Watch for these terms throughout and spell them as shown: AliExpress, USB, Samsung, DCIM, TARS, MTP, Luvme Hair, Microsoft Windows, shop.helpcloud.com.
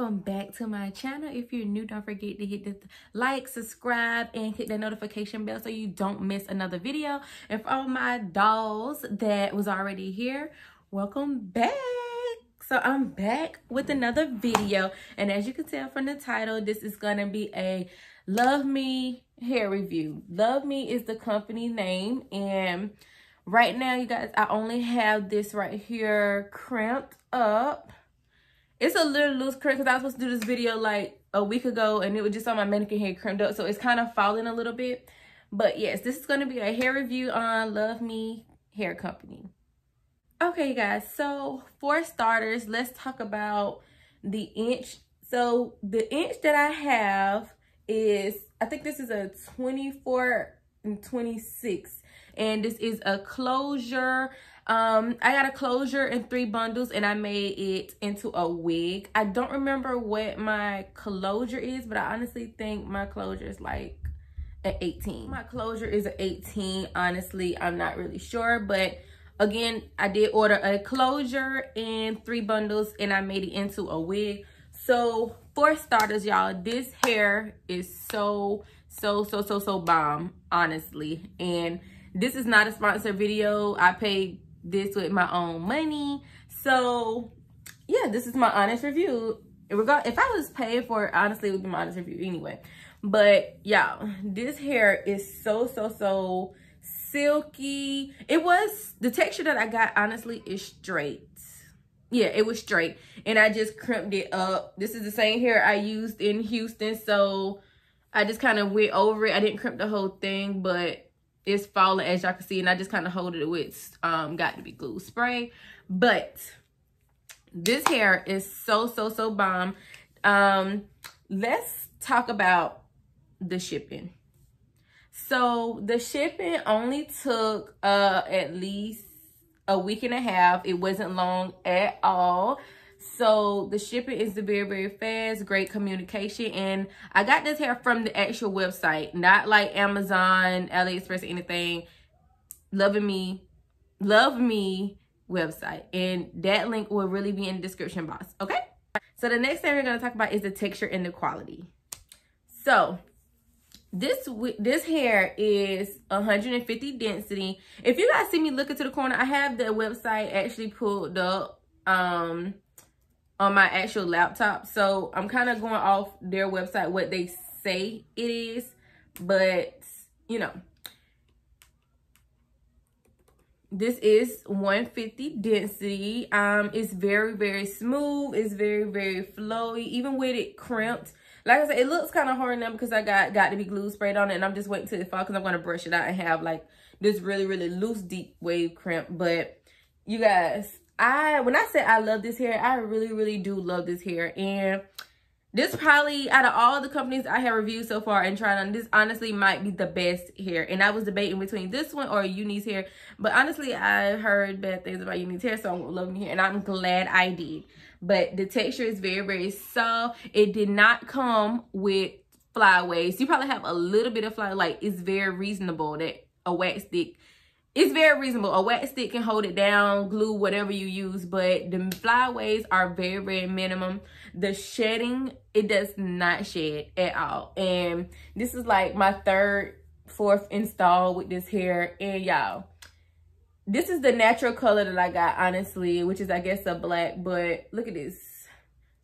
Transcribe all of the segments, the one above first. welcome back to my channel. If you're new, don't forget to hit the like, subscribe, and click the notification bell so you don't miss another video. And for all my dolls that was already here, welcome back. So I'm back with another video, and as you can tell from the title, this is gonna be a Luvme hair review. Luvme is the company name, and right now, you guys, I only have this right here crimped up. It's a little loose crimp because I was supposed to do this video like a week ago, and it was just on my mannequin hair crimped up, so it's kind of falling a little bit. But yes, this is going to be a hair review on Luvme Hair Company. Okay, you guys, so for starters, let's talk about the inch. So the inch that I have is, I think this is a 24 and 26, and this is a closure. I got a closure in 3 bundles, and I made it into a wig. I don't remember what my closure is, but I honestly think my closure is like an 18. My closure is an 18. Honestly, I'm not really sure, but again, I did order a closure in 3 bundles, and I made it into a wig. So for starters, y'all, this hair is so bomb, honestly. And this is not a sponsored video. I paid this with my own money. So yeah, this is my honest review. If I was paid for it, honestly, it would be my honest review anyway. But y'all, this hair is so silky. It was, the texture that I got, honestly, is straight. Yeah, it was straight, and I just crimped it up. This is the same hair I used in Houston, so I just kind of went over it. I didn't crimp the whole thing, but it's falling, as y'all can see, and I just kind of hold it with got to be glue spray. But this hair is so bomb. Let's talk about the shipping. So the shipping only took at least a week and a half. It wasn't long at all. So the shipping is very fast, great communication, and I got this hair from the actual website, not like Amazon, AliExpress, or anything. Luvme website, and that link will really be in the description box. Okay, so the next thing we're going to talk about is the texture and the quality. So this hair is 150 density. If you guys see me looking to the corner, I have the website actually pulled up on my actual laptop, so I'm kind of going off their website, what they say it is, but you know, this is 150 density. It's very smooth. It's very flowy, even with it crimped. Like I said, it looks kind of hard now because I got to be glue sprayed on it, and I'm just waiting till it fall because I'm going to brush it out and have like this really loose deep wave crimp. But you guys, when I say I love this hair, I really do love this hair. And this probably, out of all the companies I have reviewed so far and tried on, this honestly might be the best hair. And I was debating between this one or Uni's hair, but honestly, I heard bad things about Uni's hair, so I'm loving hair, and I'm glad I did. But the texture is very soft. It did not come with flyaways. You probably have a little bit of fly, like it's very reasonable that a wax stick, it's very reasonable. A wax stick can hold it down, glue, whatever you use, but the flyaways are very minimum. The shedding, it does not shed at all. And this is like my fourth install with this hair. And y'all, this is the natural color that I got, honestly, which is, I guess, a black. But look at this.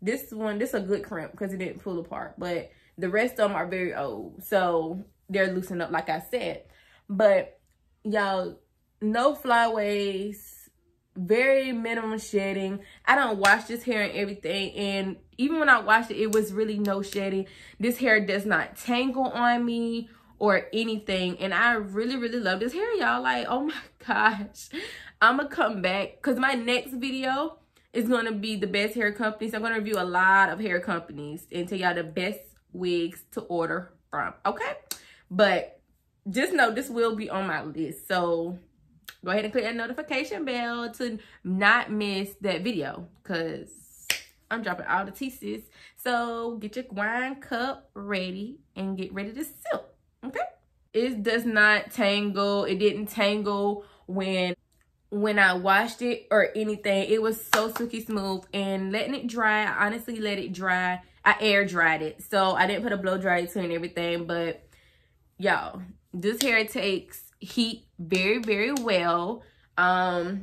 This is a good crimp because it didn't pull apart. But the rest of them are very old, so they're loosened up, like I said. But y'all, no flyaways, very minimum shedding. I don't wash this hair and everything, and even when I washed it, it was really no shedding. This hair does not tangle on me or anything, and I really love this hair, y'all. Like, oh my gosh, I'm gonna come back because my next video is gonna be the best hair companies. I'm gonna review a lot of hair companies and tell y'all the best wigs to order from. Okay, but just know this will be on my list, so go ahead and click that notification bell to not miss that video, because I'm dropping all the tea, sis. So get your wine cup ready and get ready to sip. Okay, it does not tangle. It didn't tangle when when I washed it or anything. It was so silky smooth, and letting it dry, I honestly let it dry. I air dried it, so I didn't put a blow dryer to it and everything. But y'all, this hair takes heat very, very well. Yeah,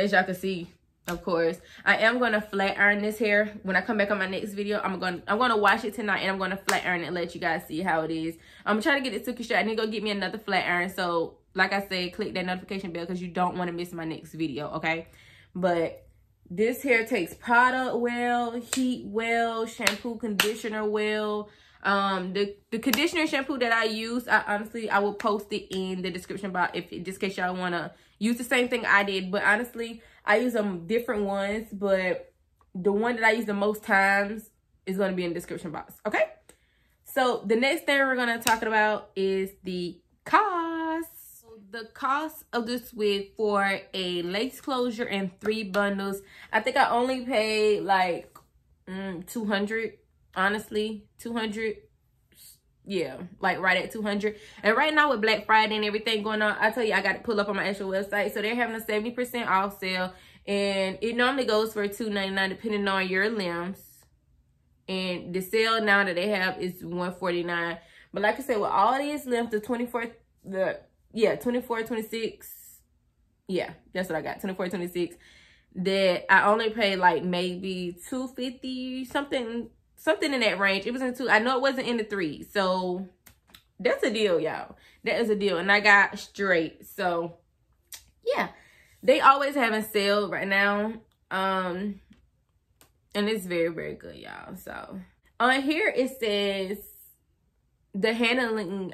as y'all can see, of course, I am gonna flat iron this hair. When I come back on my next video, I'm gonna wash it tonight, and I'm gonna flat iron it and let you guys see how it is. I'm trying to get it silky straight. I need to go get me another flat iron. So like I said, click that notification bell because you don't want to miss my next video, okay? But this hair takes product well, heat well, shampoo, conditioner well. The conditioner and shampoo that I use, I will post it in the description box if just in case y'all want to use the same thing I did. But honestly, I use them different ones, but the one that I use the most times is going to be in the description box, okay? So the next thing we're going to talk about is the cost. The cost of this wig for a lace closure and 3 bundles, I think I only paid like $200, honestly, $200. Yeah, like right at $200. And right now with Black Friday and everything going on, I tell you, I got to pull up on my actual website. So they're having a 70% off sale, and it normally goes for $299 depending on your limbs. And the sale now that they have is $149. But like I said, with all these limbs, the 24, 26, yeah, that's what I got, 24, 26, that I only paid like maybe $250, something in that range. It was in two, I know it wasn't in the 3, so that's a deal, y'all. That is a deal, and I got straight. So yeah, they always having sale right now, and it's very, very good, y'all. So on here it says the handling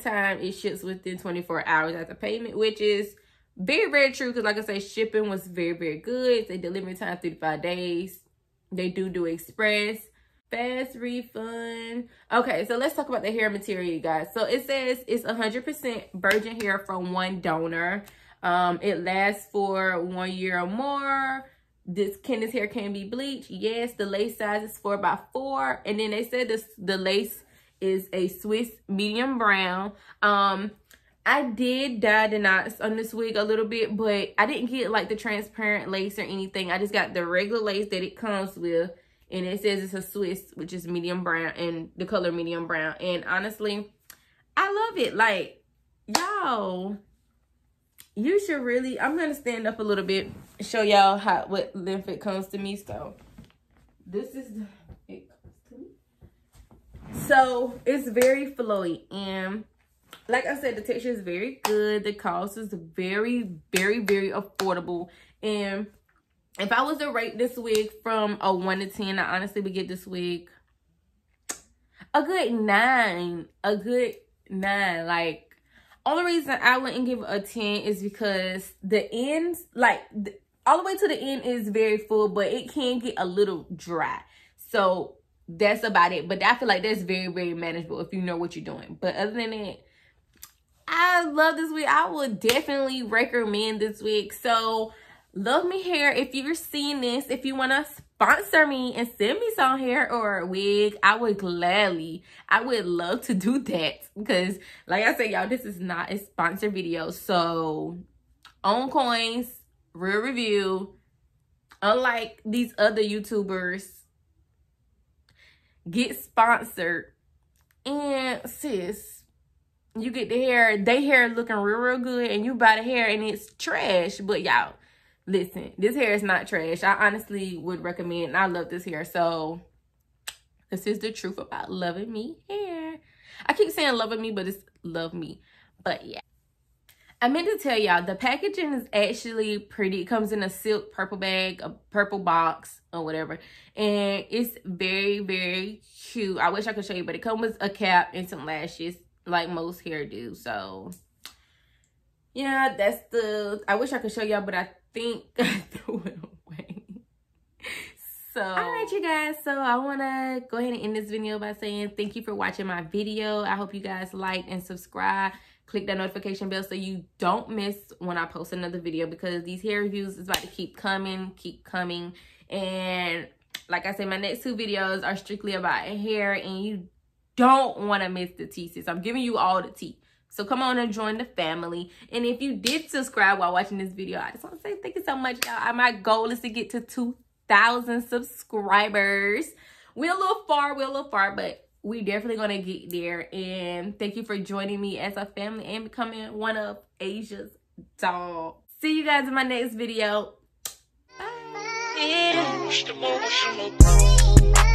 time, it ships within 24 hours after payment, which is very, very true, because like I said, shipping was very, very good. They delivery time 3 to 5 days. They do express, fast refund. Okay, so let's talk about the hair material, you guys. So it says it's 100% virgin hair from one donor. It lasts for 1 year or more. This hair can be bleached. Yes, the lace size is 4x4, and then they said the lace is a Swiss medium brown. I did dye the knots on this wig a little bit, but I didn't get like the transparent lace or anything. I just got the regular lace that it comes with, and it says it's a Swiss, which is medium brown, and the color medium brown. And honestly, I love it. Like, y'all, you should really, I'm gonna stand up a little bit, show y'all what length it comes to me. So this is it. So it's very flowy, and like I said, the texture is very good. The cost is very, very affordable. And if I was to rate this wig from a 1 to 10, I honestly would give this wig a good 9. A good 9. Like, only reason I wouldn't give it a 10 is because the ends, like all the way to the end, is very full, but it can get a little dry. So that's about it. But I feel like that's very, very manageable if you know what you're doing. But other than that, I love this wig. I will definitely recommend this wig. So Luvme Hair, if you're seeing this, if you want to sponsor me and send me some hair or a wig, I would love to do that, because like I said, y'all, this is not a sponsored video. So own coins, real review. Unlike these other YouTubers, get sponsored, and sis, you get the hair, they hair looking real, real good, and you buy the hair and it's trash. But y'all, listen, this hair is not trash. I honestly would recommend, and I love this hair. So this is the truth about Luvme Hair. I keep saying Luvme Me, but it's Luvme. But yeah, I meant to tell y'all, the packaging is actually pretty. It comes in a silk purple bag, a purple box or whatever. And it's very, very cute. I wish I could show you, but it comes with a cap and some lashes like most hair do. So yeah, that's the, I wish I could show y'all, but I think I threw it away. So all right, you guys, so I want to go ahead and end this video by saying thank you for watching my video. I hope you guys like and subscribe. Click that notification bell so you don't miss when I post another video, because these hair reviews is about to keep coming. And like I said, my next 2 videos are strictly about hair, and you don't want to miss the tea, sis. I'm giving you all the tea. So come on and join the family. And if you did subscribe while watching this video, I just want to say thank you so much, y'all. My goal is to get to 2,000 subscribers. We're a little far, but we definitely gonna get there. And thank you for joining me as a family and becoming one of Asia's dogs. See you guys in my next video. Bye.